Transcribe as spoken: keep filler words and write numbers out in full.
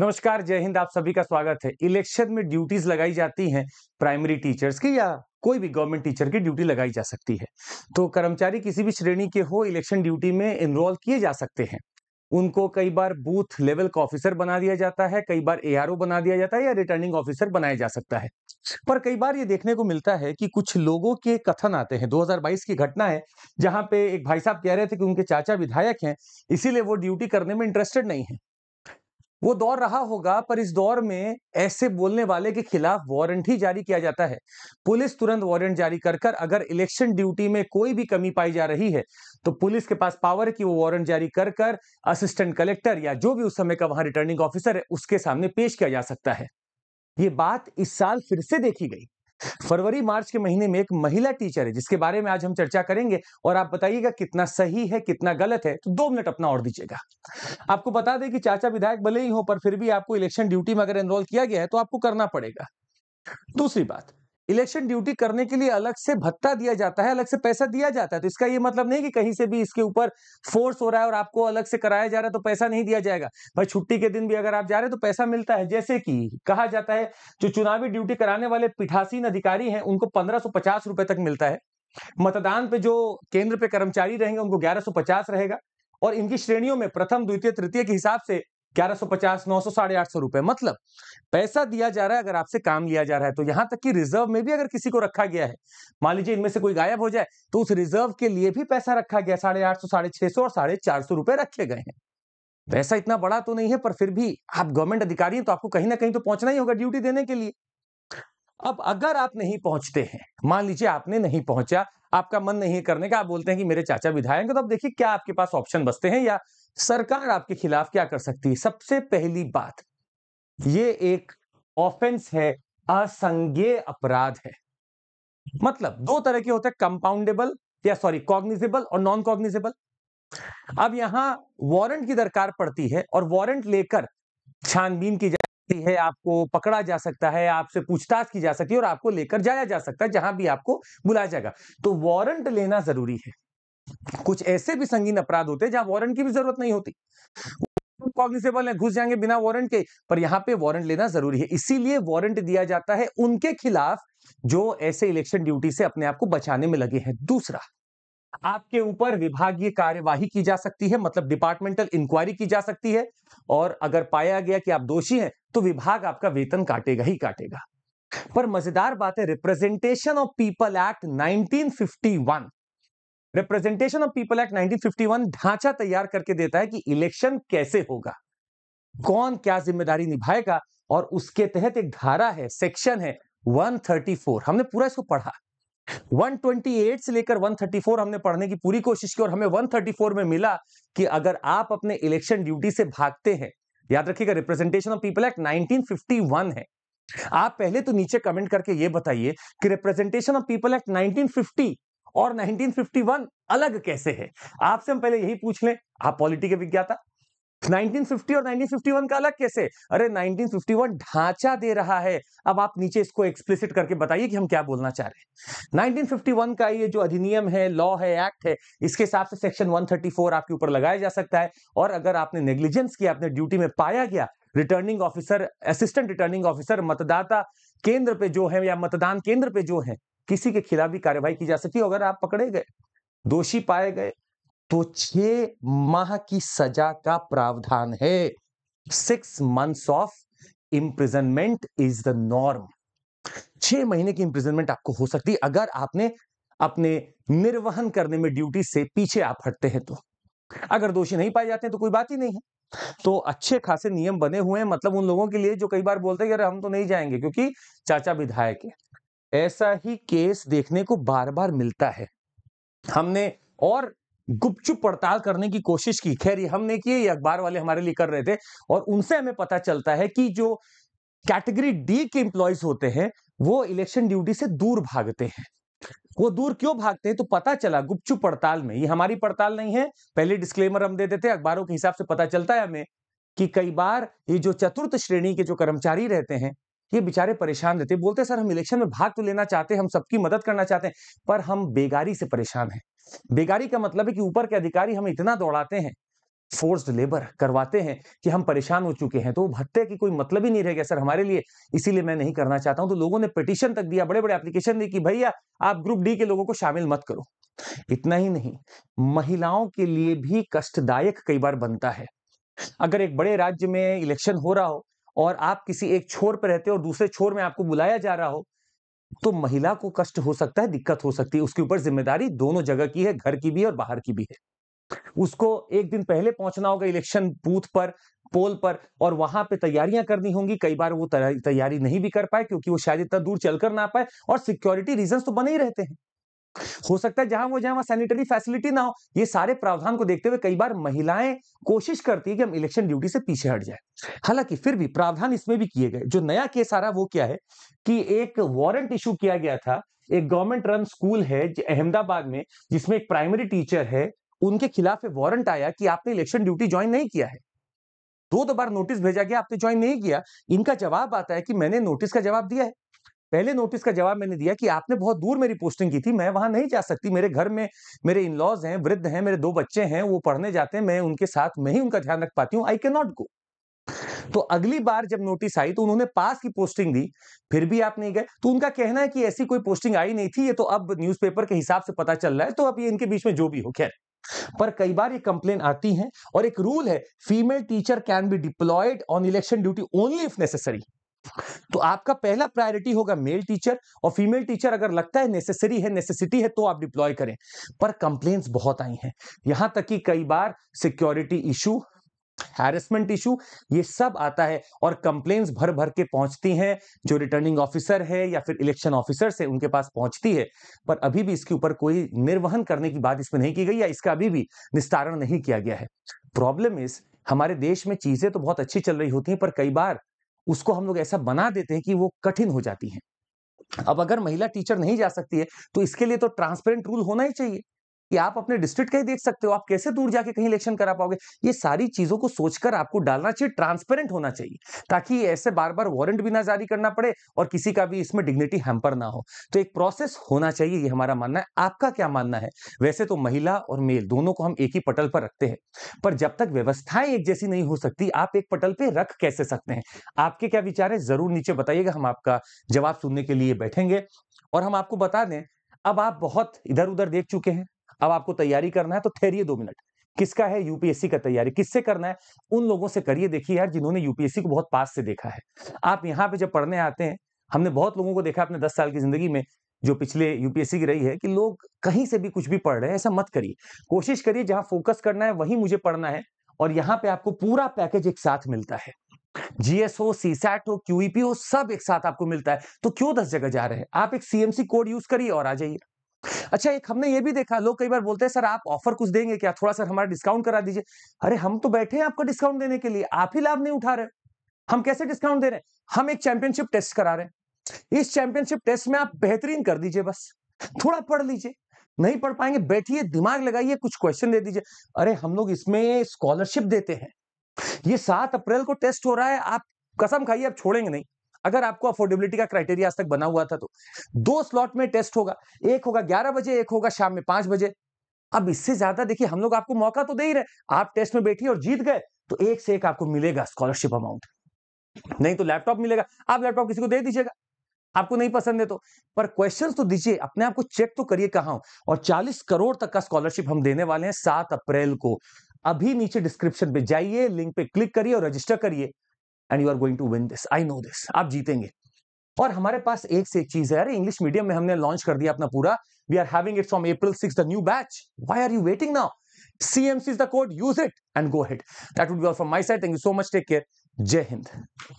नमस्कार, जय हिंद। आप सभी का स्वागत है। इलेक्शन में ड्यूटीज लगाई जाती हैं प्राइमरी टीचर्स की, या कोई भी गवर्नमेंट टीचर की ड्यूटी लगाई जा सकती है। तो कर्मचारी किसी भी श्रेणी के हो, इलेक्शन ड्यूटी में इनरोल किए जा सकते हैं। उनको कई बार बूथ लेवल का ऑफिसर बना दिया जाता है, कई बार एआरओ बना दिया जाता है, या रिटर्निंग ऑफिसर बनाया जा सकता है। पर कई बार ये देखने को मिलता है कि कुछ लोगों के कथन आते हैं। दो हज़ार बाईस की घटना है जहां पे एक भाई साहब कह रहे थे कि उनके चाचा विधायक हैं, इसीलिए वो ड्यूटी करने में इंटरेस्टेड नहीं है। वो दौर रहा होगा, पर इस दौर में ऐसे बोलने वाले के खिलाफ वारंट ही जारी किया जाता है। पुलिस तुरंत वारंट जारी कर कर अगर इलेक्शन ड्यूटी में कोई भी कमी पाई जा रही है तो पुलिस के पास पावर की वो वारंट जारी कर कर असिस्टेंट कलेक्टर या जो भी उस समय का वहां रिटर्निंग ऑफिसर है उसके सामने पेश किया जा सकता है। ये बात इस साल फिर से देखी गई। फरवरी मार्च के महीने में एक महिला टीचर है जिसके बारे में आज हम चर्चा करेंगे, और आप बताइएगा कितना सही है कितना गलत है। तो दो मिनट अपना और दीजिएगा। आपको बता दें कि चाचा विधायक भले ही हो, पर फिर भी आपको इलेक्शन ड्यूटी में अगर एनरोल किया गया है तो आपको करना पड़ेगा। दूसरी बात, इलेक्शन ड्यूटी करने के लिए अलग से भत्ता दिया जाता है, अलग से पैसा दिया जाता है। तो इसका ये मतलब नहीं कि कहीं से भी इसके ऊपर फोर्स हो रहा है और आपको अलग से कराया जा रहा है तो पैसा नहीं दिया जाएगा। भाई छुट्टी के दिन भी अगर आप जा रहे हैं तो पैसा मिलता है। जैसे कि कहा जाता है जो चुनावी ड्यूटी कराने वाले पीठासीन अधिकारी हैं उनको पंद्रह सौ पचास रुपए तक मिलता है, मतदान पे जो केंद्र पे कर्मचारी रहेंगे उनको ग्यारह सौ पचास रहेगा, और इनकी श्रेणियों में प्रथम द्वितीय तृतीय के हिसाब से ग्यारह सौ पचास, नौ सौ, साढ़े आठ सौ रुपए, मतलब पैसा दिया जा रहा है अगर आपसे काम लिया जा रहा है। तो यहां तक कि रिजर्व में भी अगर किसी को रखा गया है, मान लीजिए इनमें से कोई गायब हो जाए तो उस रिजर्व के लिए भी पैसा रखा गया, साढ़े आठ सौ, साढ़े छह सौ और साढ़े चार सौ रुपए रखे गए हैं। पैसा इतना बड़ा तो नहीं है, पर फिर भी आप गवर्नमेंट अधिकारी हैं तो आपको कहीं ना कहीं तो पहुंचना ही होगा ड्यूटी देने के लिए। अब अगर आप नहीं पहुंचते हैं, मान लीजिए आपने नहीं पहुंचा, आपका मन नहीं करने का, आप बोलते हैं कि मेरे चाचा विधायक हैं, तो अब देखिए क्या आपके पास ऑप्शन बचते हैं या सरकार आपके खिलाफ क्या कर सकती है। सबसे पहली बात, ये एक ऑफेंस है, असंज्ञेय अपराध है। मतलब दो तरह के होते हैं, कंपाउंडेबल या सॉरी कॉग्निजेबल और नॉन कॉग्निजेबल। अब यहां वारंट की दरकार पड़ती है और वारंट लेकर छानबीन की जाती है, आपको पकड़ा जा सकता है, आपसे पूछताछ की जा सकती है और आपको लेकर जाया जा सकता है जहां भी आपको बुलाया जाएगा। तो वारंट लेना जरूरी है। कुछ ऐसे भी संगीन अपराध होते हैं जहां वारंट की भी जरूरत नहीं होती, कॉग्निसेबल है, घुस जाएंगे बिना वारंट के, पर यहां पे वारंट लेना जरूरी है। इसीलिए वारंट दिया जाता है उनके खिलाफ जो ऐसे इलेक्शन ड्यूटी से अपने आप को बचाने में लगे हैं। दूसरा, आपके ऊपर विभागीय कार्यवाही की जा सकती है, मतलब डिपार्टमेंटल इंक्वायरी की जा सकती है, और अगर पाया गया कि आप दोषी हैं तो विभाग आपका वेतन काटेगा ही काटेगा। पर मजेदार बात है, representation of people act nineteen fifty one representation of people act nineteen fifty one ढांचा तैयार करके देता है कि इलेक्शन कैसे होगा, कौन क्या जिम्मेदारी निभाएगा, और उसके तहत एक धारा है, सेक्शन है एक सौ चौंतीस। हमने पूरा इसको पढ़ा, एक सौ अट्ठाईस से लेकर एक सौ चौंतीस हमने पढ़ने की पूरी कोशिश की, और हमें एक सौ चौंतीस में मिला कि अगर आप अपने इलेक्शन ड्यूटी से भागते हैं, याद रखिएगा representation of people act nineteen fifty one है। आप पहले तो नीचे कमेंट करके ये बताइए कि representation of people act nineteen fifty और नाइनटीन फिफ्टी वन अलग कैसे है। आपसे हम पहले यही पूछ लें, आप पॉलिटी के विज्ञाता, नाइनटीन फिफ्टी और नाइनटीन फिफ्टी वन का अलग कैसे? अरे नाइनटीन फिफ्टी वन ढांचा दे रहा है। अब आप नीचे इसको एक्सप्लिसिट करके बताइए कि हम क्या बोलना चाह रहे हैं। नाइनटीन फिफ्टी वन का ये जो अधिनियम है, लॉ है, एक्ट है, इसके हिसाब से सेक्शन एक सौ चौंतीस आपके ऊपर लगाया जा सकता है, और अगर आपने नेग्लिजेंस किया, आपने ड्यूटी में पाया गया, returning officer, assistant returning officer, मतदाता केंद्र पे जो है या मतदान केंद्र पे जो है, किसी के खिलाफ भी कार्रवाई की जा सकती है। अगर आप पकड़े गए, दोषी पाए गए, तो छह माह की सजा का प्रावधान है। Six months of imprisonment is the norm. छह महीने की इम्प्रिजनमेंट आपको हो सकती है अगर आपने अपने निर्वहन करने में ड्यूटी से पीछे आप हटते हैं तो। अगर दोषी नहीं पाए जाते हैं तो कोई बात ही नहीं है। तो अच्छे खासे नियम बने हुए हैं, मतलब उन लोगों के लिए जो कई बार बोलते हैं यार हम तो नहीं जाएंगे क्योंकि चाचा विधायक है। ऐसा ही केस देखने को बार बार मिलता है। हमने और गुपचुप पड़ताल करने की कोशिश की, खैर ये हम नहीं किए, ये अखबार वाले हमारे लिए कर रहे थे, और उनसे हमें पता चलता है कि जो कैटेगरी डी के एम्प्लॉयज होते हैं वो इलेक्शन ड्यूटी से दूर भागते हैं। वो दूर क्यों भागते हैं तो पता चला गुपचुप पड़ताल में, ये हमारी पड़ताल नहीं है, पहले डिस्क्लेमर हम दे देते हैं, अखबारों के हिसाब से पता चलता है हमें कि कई बार ये जो चतुर्थ श्रेणी के जो कर्मचारी रहते हैं ये बेचारे परेशान रहते, बोलते सर हम इलेक्शन में भाग तो लेना चाहते हैं, हम सबकी मदद करना चाहते हैं, पर हम बेगारी से परेशान हैं। बेगारी का मतलब है कि ऊपर के अधिकारी हमें इतना दौड़ाते हैं फोर्स्ड लेबर करवाते हैं कि हम परेशान हो चुके हैं, तो भत्ते की कोई मतलब ही नहीं रहेगा सर हमारे लिए, इसीलिए मैं नहीं करना चाहता हूं। तो लोगों ने पिटीशन तक दिया, बड़े बड़े एप्लीकेशन दी कि भैया आप ग्रुप डी के लोगों को शामिल मत करो। इतना ही नहीं, महिलाओं के लिए भी कष्टदायक कई बार बनता है। अगर एक बड़े राज्य में इलेक्शन हो रहा हो और आप किसी एक छोर पर रहते हो और दूसरे छोर में आपको बुलाया जा रहा हो, तो महिला को कष्ट हो सकता है, दिक्कत हो सकती है। उसके ऊपर जिम्मेदारी दोनों जगह की है, घर की भी और बाहर की भी है। उसको एक दिन पहले पहुंचना होगा इलेक्शन बूथ पर, पोल पर, और वहां पे तैयारियां करनी होंगी। कई बार वो तैयारी नहीं भी कर पाए क्योंकि वो शायद इतना दूर चलकर ना पाए, और सिक्योरिटी रीजंस तो बने ही रहते हैं। हो सकता है जहां वो जहां वहां सैनिटरी फैसिलिटी ना हो। ये सारे प्रावधान को देखते हुए कई बार महिलाएं कोशिश करती है कि हम इलेक्शन ड्यूटी से पीछे हट जाए। हालांकि फिर भी प्रावधान इसमें भी किए गए। जो नया केस आ रहा वो क्या है कि एक वारंट इशू किया गया था, एक गवर्नमेंट रन स्कूल है अहमदाबाद में जिसमें एक प्राइमरी टीचर है, उनके खिलाफ वारंट आया कि आपने इलेक्शन ड्यूटी ज्वाइन नहीं किया है। दो दो बार नोटिस भेजा गया, आपने ज्वाइन नहीं किया। इनका जवाब आता है कि मैंने नोटिस का जवाब दिया है, पहले नोटिस का जवाब मैंने दिया कि आपने बहुत दूर मेरी पोस्टिंग की थी, मैं वहां नहीं जा सकती, मेरे घर में मेरे इन लॉज हैं, वृद्ध हैं, मेरे दो बच्चे हैं, वो पढ़ने जाते हैं, मैं उनके साथ मैं ही उनका ध्यान रख पाती हूँ, आई कैन नॉट गो। तो अगली बार जब नोटिस आई तो उन्होंने पास की पोस्टिंग दी, फिर भी आप नहीं गए। तो उनका कहना है कि ऐसी कोई पोस्टिंग आई नहीं थी, ये तो अब न्यूज़पेपर के हिसाब से पता चल रहा है। तो अब ये इनके बीच में जो भी हो, खैर, पर कई बार ये कंप्लेन आती है। और एक रूल है, female teacher can be deployed on election duty only if necessary. तो आपका पहला प्रायोरिटी होगा मेल टीचर, और फीमेल टीचर अगर लगता है नेसेसरी है, नेसेसिटी है, तो आप डिप्लॉय करें। पर कंप्लेंट्स बहुत आई हैं, यहां तक कि कई बार सिक्योरिटी इशू, हैरेसमेंट इशू, ये सब आता है। और कंप्लेंट्स भर भर के पहुंचती हैं, जो रिटर्निंग ऑफिसर है या फिर इलेक्शन ऑफिसर है उनके पास पहुंचती है। पर अभी भी इसके ऊपर कोई निर्वहन करने की बात इसमें नहीं की गई, या इसका अभी भी निस्तारण नहीं किया गया है। प्रॉब्लम इज, हमारे देश में चीजें तो बहुत अच्छी चल रही होती हैं, पर कई बार उसको हम लोग ऐसा बना देते हैं कि वो कठिन हो जाती है। अब अगर महिला टीचर नहीं जा सकती है तो इसके लिए तो ट्रांसपेरेंट रूल होना ही चाहिए कि आप अपने डिस्ट्रिक्ट का ही देख सकते हो, आप कैसे दूर जाके कहीं इलेक्शन करा पाओगे। ये सारी चीजों को सोचकर आपको डालना चाहिए, ट्रांसपेरेंट होना चाहिए, ताकि ऐसे बार बार वारंट भी ना जारी करना पड़े और किसी का भी इसमें डिग्निटी हैम्पर ना हो। तो एक प्रोसेस होना चाहिए, ये हमारा मानना है। आपका क्या मानना है? वैसे तो महिला और मेल दोनों को हम एक ही पटल पर रखते हैं, पर जब तक व्यवस्थाएं एक जैसी नहीं हो सकती, आप एक पटल पर रख कैसे सकते हैं? आपके क्या विचार है? जरूर नीचे बताइएगा, हम आपका जवाब सुनने के लिए बैठेंगे। और हम आपको बता दें, अब आप बहुत इधर उधर देख चुके हैं, अब आपको तैयारी करना है तो ठहरिए दो मिनट। किसका है यूपीएससी का तैयारी? किससे करना है? उन लोगों से करिए। देखिए यार, जिन्होंने यूपीएससी को बहुत पास से देखा है। आप यहाँ पे जब पढ़ने आते हैं, हमने बहुत लोगों को देखा अपने दस साल की जिंदगी में जो पिछले यूपीएससी की रही है, कि लोग कहीं से भी कुछ भी पढ़ रहे हैं। ऐसा मत करिए, कोशिश करिए जहाँ फोकस करना है वहीं मुझे पढ़ना है, और यहाँ पे आपको पूरा पैकेज एक साथ मिलता है। जीएस हो, सीसैट हो, क्यूईपी हो, सब एक साथ आपको मिलता है। तो क्यों दस जगह जा रहे हैं? आप एक सीएमसी कोड यूज करिए और आ जाइए। अच्छा, एक हमने ये भी देखा, लोग कई बार बोलते हैं सर आप ऑफर कुछ देंगे क्या, थोड़ा सर हमारा डिस्काउंट करा दीजिए। अरे हम तो बैठे हैं आपका डिस्काउंट देने के लिए, आप ही लाभ नहीं उठा रहे, हम कैसे डिस्काउंट दे रहे हैं? हम एक चैंपियनशिप टेस्ट करा रहे हैं, इस चैंपियनशिप टेस्ट में आप बेहतरीन कर दीजिए, बस थोड़ा पढ़ लीजिए। नहीं पढ़ पाएंगे, बैठिए, दिमाग लगाइए, कुछ क्वेश्चन दे दीजिए। अरे हम लोग इसमें स्कॉलरशिप देते हैं, ये सात अप्रैल को टेस्ट हो रहा है, आप कसम खाइए आप छोड़ेंगे नहीं। अगर आपको अफोर्डेबिलिटी का क्राइटेरिया आज तक बना हुआ था तो दो स्लॉट में टेस्ट होगा, एक होगा ग्यारह बजे, एक होगा शाम में पांच बजे। अब इससे ज्यादा देखिए, हम लोग आपको मौका तो दे ही रहे, आप टेस्ट में बैठिए और जीत गए तो एक से एक आपको मिलेगा स्कॉलरशिप अमाउंट, नहीं तो लैपटॉप मिलेगा। आप लैपटॉप किसी को दे दीजिएगा, आपको नहीं पसंद है तो, पर क्वेश्चंस तो दीजिए, अपने आप को चेक तो करिए कहां हो। और चालीस करोड़ तक का स्कॉलरशिप हम देने वाले हैं सात अप्रैल को। अभी नीचे डिस्क्रिप्शन पे जाइए, लिंक पे क्लिक करिए और रजिस्टर करिए, and you are going to win this, I know this, आप जीतेंगे। और हमारे पास एक से एक चीज है, अरे इंग्लिश मीडियम में हमने लॉन्च कर दिया अपना पूरा, we are having it from April six the new batch, why are you waiting now? CMC is the code, use it and go ahead. That would be all from my side, thank you so much, take care, Jai Hind.